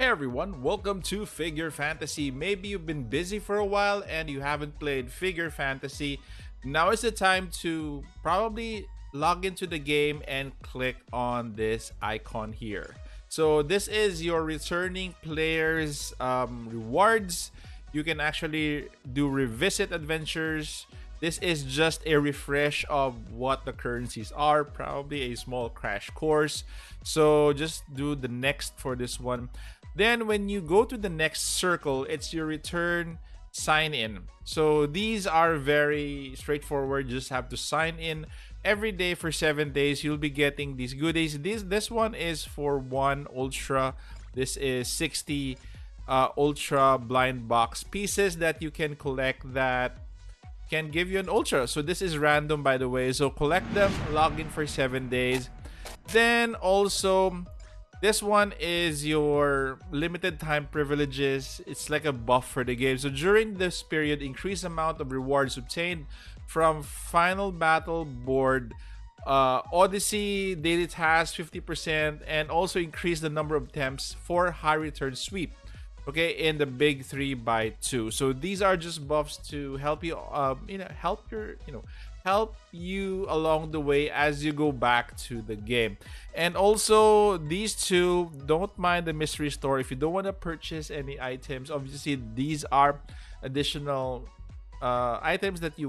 Hey everyone, welcome to Figure Fantasy. Maybe you've been busy for a while and you haven't played Figure Fantasy. Now is the time to probably log into the game and click on this icon here. So this is your returning players rewards. You can actually do revisit adventures. This is just a refresh of what the currencies are, probably a small crash course. So just do the next for this one. Then when you go to the next circle, it's your return sign in. So these are very straightforward. You just have to sign in every day for 7 days. You'll be getting these goodies. This one is for 1 ultra. This is 60 ultra blind box pieces that you can collect that can give you an ultra. So this is random, by the way. So collect them, log in for 7 days. Then also, this one is your limited time privileges. It's like a buff for the game. So during this period, increased amount of rewards obtained from Final Battle board, Odyssey, daily tasks 50%, and also increase the number of attempts for high return sweep. Okay, in the big 3x2. So these are just buffs to help you, help you along the way as you go back to the game. And also these two, don't mind the mystery store. If you don't want to purchase any items, obviously these are additional items that you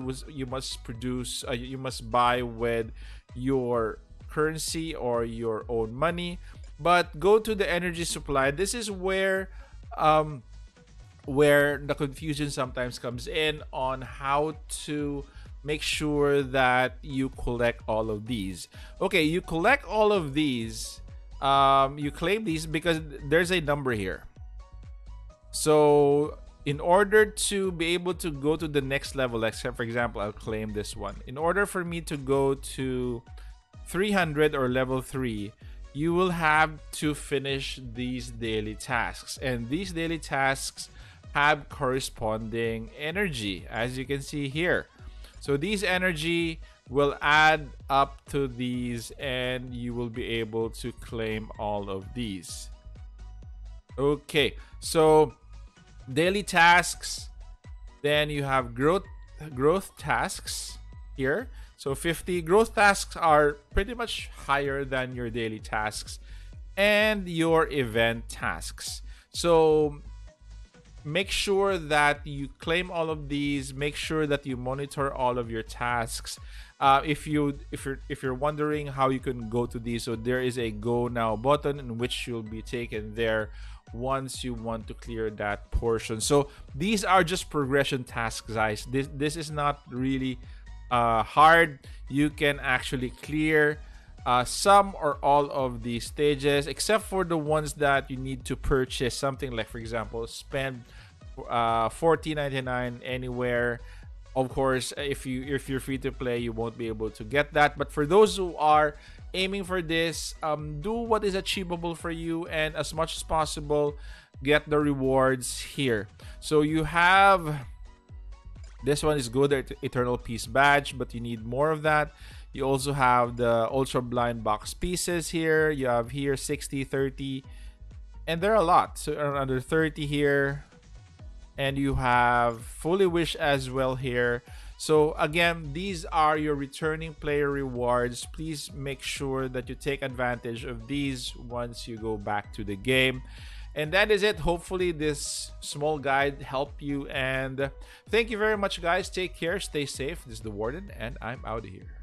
must buy with your currency or your own money. But go to the energy supply. This is where the confusion sometimes comes in on how to make sure that you collect all of these. Okay, you collect all of these, you claim these because there's a number here. So in order to be able to go to the next level, except for example, I'll claim this one. In order for me to go to 300 or level 3, you will have to finish these daily tasks, and these daily tasks have corresponding energy, as you can see here. So these energy will add up to these, and you will be able to claim all of these. Okay, so daily tasks, then you have growth tasks here. So 50 growth tasks are pretty much higher than your daily tasks and your event tasks. So make sure that you claim all of these. Make sure that you monitor all of your tasks. If you're wondering how you can go to these, so there is a go now button in which you'll be taken there once you want to clear that portion. So these are just progression tasks, guys. This is not really hard. You can actually clear some or all of these stages, except for the ones that you need to purchase something, like for example spend $14.99 anywhere. Of course, if you're free to play, you won't be able to get that. But for those who are aiming for this, do what is achievable for you, and as much as possible get the rewards here. So you have this one is good at Eternal Peace badge, but you need more of that. You also have the ultra blind box pieces here. You have here 60, 30, and there are a lot. So under 30 here, and you have Fully Wish as well here. So again, these are your returning player rewards. Please make sure that you take advantage of these once you go back to the game. And that is it. Hopefully this small guide helped you, and thank you very much, guys. Take care, stay safe. This is the Warden, and I'm out of here.